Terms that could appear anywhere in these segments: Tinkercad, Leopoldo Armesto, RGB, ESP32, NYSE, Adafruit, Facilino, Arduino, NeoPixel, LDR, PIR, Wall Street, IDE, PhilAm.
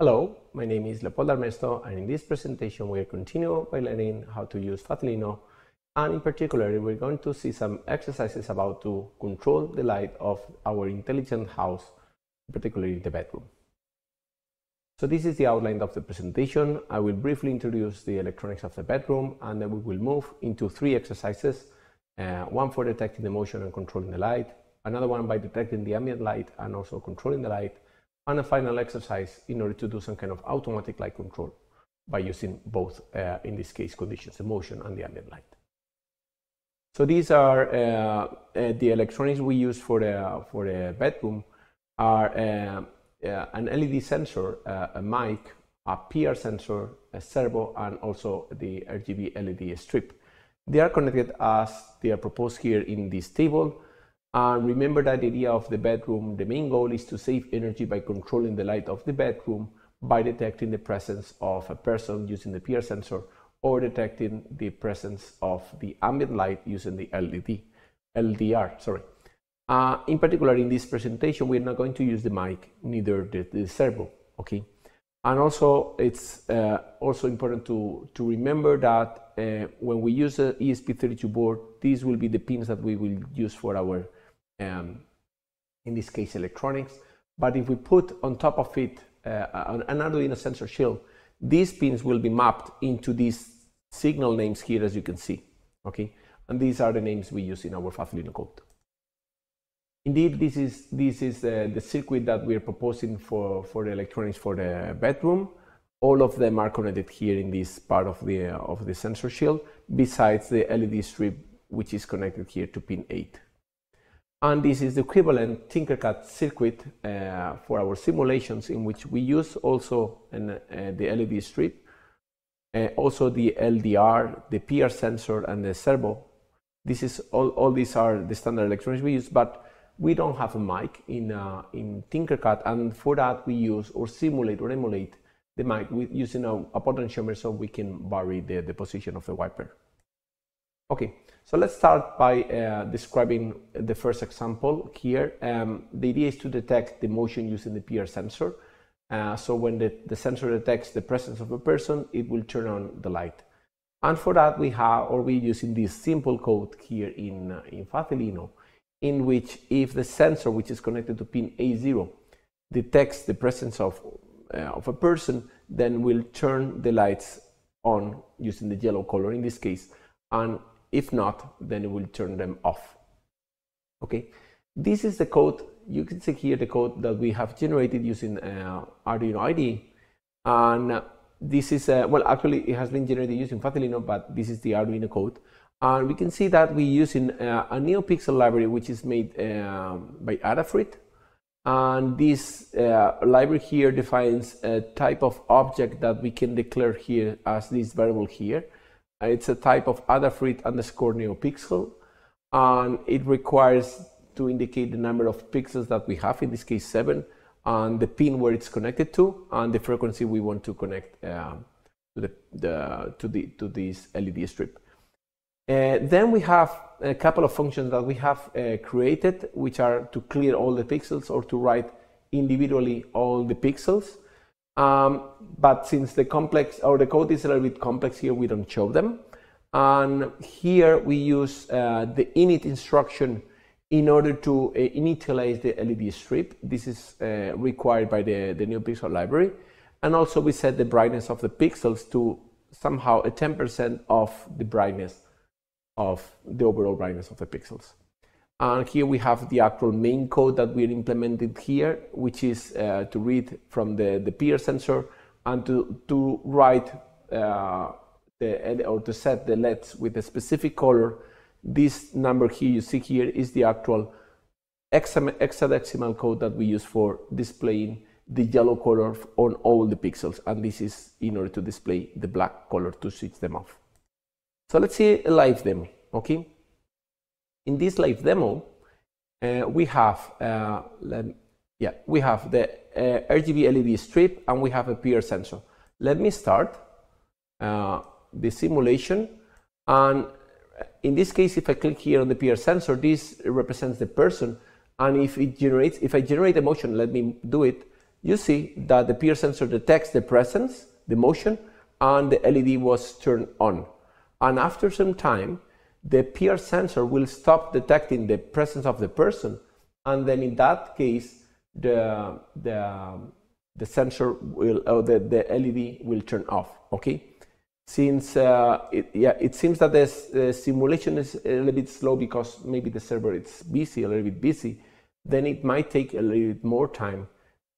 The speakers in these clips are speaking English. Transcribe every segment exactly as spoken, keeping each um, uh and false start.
Hello, my name is Leopoldo Armesto, and in this presentation we are continuing by learning how to use Facilino, and in particular we're going to see some exercises about to control the light of our intelligent house, particularly the bedroom. So this is the outline of the presentation. I will briefly introduce the electronics of the bedroom, and then we will move into three exercises, uh, one for detecting the motion and controlling the light, another one by detecting the ambient light and also controlling the light, and a final exercise in order to do some kind of automatic light control by using both, uh, in this case, conditions, the motion and the ambient light. So these are uh, uh, the electronics we use for the, for the bedroom are uh, uh, an L E D sensor, uh, a mic, a P I R sensor, a servo, and also the R G B L E D strip. They are connected as they are proposed here in this table. And remember that the idea of the bedroom, the main goal is to save energy by controlling the light of the bedroom by detecting the presence of a person using the P I R sensor or detecting the presence of the ambient light using the L D R. Uh, in particular, in this presentation, we're not going to use the mic, neither the, the servo, okay? And also, it's uh, also important to, to remember that uh, when we use an E S P thirty-two board, these will be the pins that we will use for our Um, in this case electronics, but if we put on top of it uh, an Arduino sensor shield, these pins will be mapped into these signal names here, as you can see, okay? And these are the names we use in our Facilino code. Indeed, this is, this is uh, the circuit that we are proposing for, for the electronics for the bedroom. All of them are connected here in this part of the, uh, of the sensor shield, besides the L E D strip, which is connected here to pin eight. And this is the equivalent Tinkercad circuit uh, for our simulations, in which we use also an, uh, the L E D strip, uh, also the L D R, the P I R sensor, and the servo. This is all, all these are the standard electronics we use, but we don't have a mic in, uh, in Tinkercad, and for that we use or simulate or emulate the mic with using a, a potentiometer, so we can vary the, the position of the wiper. Okay, so let's start by uh, describing the first example here. Um, the idea is to detect the motion using the P I R sensor. Uh, so when the, the sensor detects the presence of a person, it will turn on the light. And for that we have, or we're using this simple code here in, uh, in Facilino, in which if the sensor, which is connected to pin A zero, detects the presence of, uh, of a person, then we'll turn the lights on using the yellow color in this case. And if not, then it will turn them off. Okay, this is the code. You can see here the code that we have generated using uh, Arduino I D E, and this is uh, well, actually it has been generated using Facilino, but this is the Arduino code, and we can see that we are using uh, a NeoPixel library, which is made uh, by Adafruit, and this uh, library here defines a type of object that we can declare here as this variable here. It's a type of Adafruit underscore neopixel, and it requires to indicate the number of pixels that we have, in this case seven, and the pin where it's connected to, and the frequency we want to connect uh, to, the, the, to, the, to this L E D strip. Uh, then we have a couple of functions that we have uh, created, which are to clear all the pixels or to write individually all the pixels. Um, but since the complex or the code is a little bit complex here, we don't show them. And here we use uh, the init instruction in order to uh, initialize the L E D strip. This is uh, required by the, the NeoPixel library. And also we set the brightness of the pixels to somehow a ten percent of the brightness of the overall brightness of the pixels. And here we have the actual main code that we implemented here, which is uh, to read from the, the P I R sensor and to, to write uh, the, or to set the L E Ds with a specific color. This number here you see here is the actual hexadecimal code that we use for displaying the yellow color on all the pixels. And this is in order to display the black color to switch them off. So let's see a live demo, okay? In this live demo, uh, we have uh, let, yeah we have the uh, R G B L E D strip, and we have a P I R sensor. Let me start uh, the simulation, and in this case, if I click here on the P I R sensor, this represents the person, and if it generates, if I generate a motion, let me do it. you see that the P I R sensor detects the presence, the motion, and the L E D was turned on. And after some time, the P I R sensor will stop detecting the presence of the person, and then in that case, the, the, the sensor will, or the, the L E D will turn off, okay? Since uh, it, yeah, it seems that this uh, simulation is a little bit slow because maybe the server is busy, a little bit busy, then it might take a little bit more time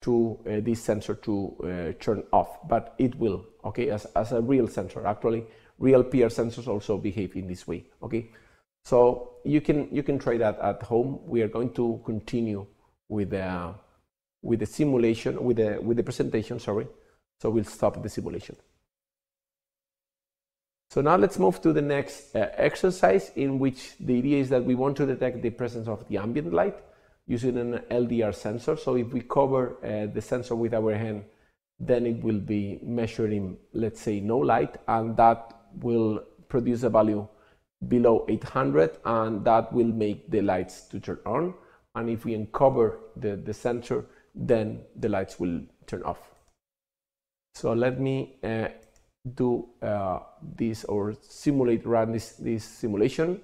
to uh, this sensor to uh, turn off, but it will, okay, as, as a real sensor. Actually, real P I R sensors also behave in this way, okay? So you can, you can try that at home. We are going to continue with the, with the simulation, with the, with the presentation, sorry. So we'll stop the simulation. So now let's move to the next uh, exercise, in which the idea is that we want to detect the presence of the ambient light using an L D R sensor. So if we cover uh, the sensor with our hand, then it will be measuring, let's say, no light, and that will produce a value below eight hundred, and that will make the lights to turn on. And if we uncover the, the sensor, then the lights will turn off. So let me uh, do uh, this, or simulate, run this, this simulation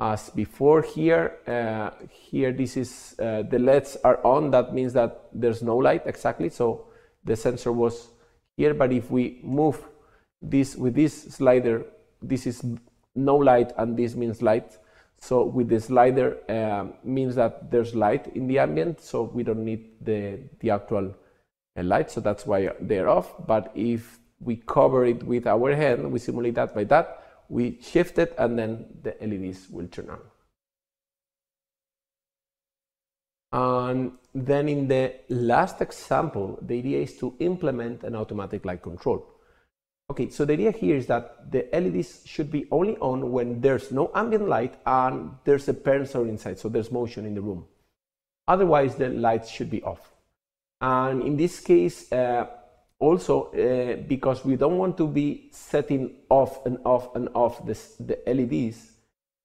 as before. Here, uh, here this is, uh, the L E Ds are on, that means that there's no light exactly, so the sensor was here, but if we move this with this slider, this is no light and this means light. So with the slider um, means that there's light in the ambient, so we don't need the, the actual uh, light, so that's why they're off. But if we cover it with our hand, we simulate that by that, we shift it, and then the L E Ds will turn on. And then in the last example, the idea is to implement an automatic light control. Okay, so the idea here is that the L E Ds should be only on when there's no ambient light and there's a person inside, so there's motion in the room. Otherwise, the lights should be off. And in this case, uh, also, uh, because we don't want to be setting off and off and off this, the L E Ds,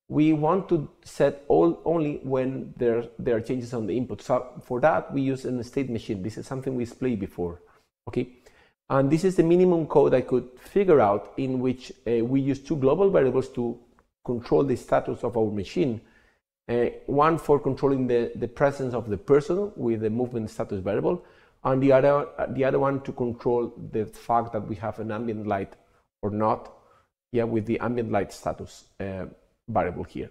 we want to set all only when there, there are changes on the input. So for that, we use a state machine. This is something we displayed before, okay? And this is the minimum code I could figure out, in which uh, we use two global variables to control the status of our machine. Uh, one for controlling the, the presence of the person with the movement status variable, and the other, the other one to control the fact that we have an ambient light or not, yeah, with the ambient light status uh, variable here.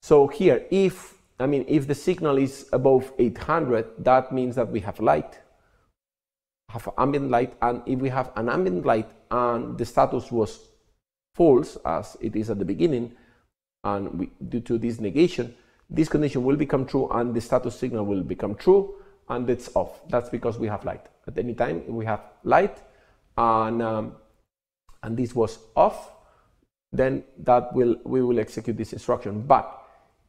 So here, if, I mean, if the signal is above eight hundred, that means that we have light, have ambient light, and if we have an ambient light and the status was false, as it is at the beginning, and we, due to this negation, this condition will become true and the status signal will become true, and it's off. That's because we have light. At any time we have light, and um, and this was off, then that will, we will execute this instruction. But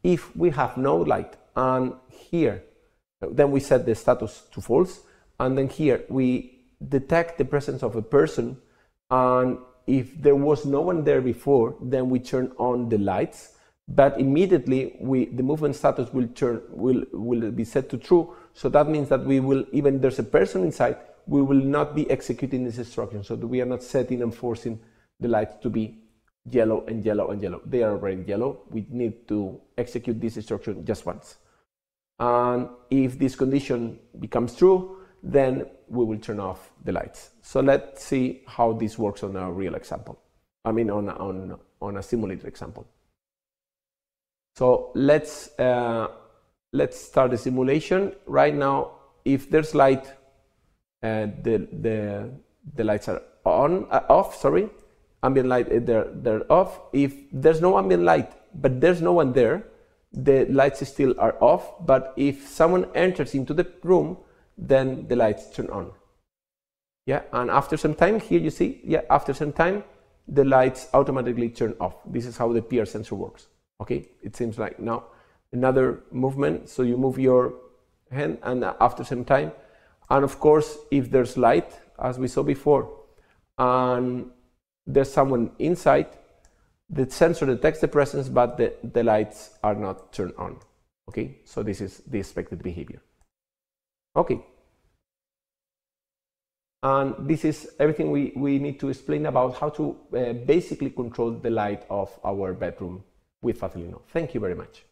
if we have no light, and here, then we set the status to false, and then here we detect the presence of a person, and if there was no one there before, then we turn on the lights, but immediately we, the movement status will turn, will, will be set to true. So that means that we will, even there's a person inside, we will not be executing this instruction. So that we are not setting and forcing the lights to be yellow and yellow and yellow. They are already yellow. We need to execute this instruction just once. And if this condition becomes true, then we will turn off the lights. So let's see how this works on a real example. I mean, on, on, on a simulated example. So let's, uh, let's start the simulation. Right now, if there's light, uh, the, the, the lights are on, uh, off, sorry. Ambient light, they're, they're off. If there's no ambient light, but there's no one there, the lights still are off. But if someone enters into the room, then the lights turn on. Yeah, and after some time, here you see, yeah, after some time, the lights automatically turn off. This is how the P I R sensor works. Okay, it seems like now another movement. So you move your hand, and after some time, and of course, if there's light, as we saw before, and there's someone inside, the sensor detects the presence, but the, the lights are not turned on. Okay, so this is the expected behavior. Okay, And this is everything we, we need to explain about how to uh, basically control the light of our bedroom with Facilino. Thank you very much.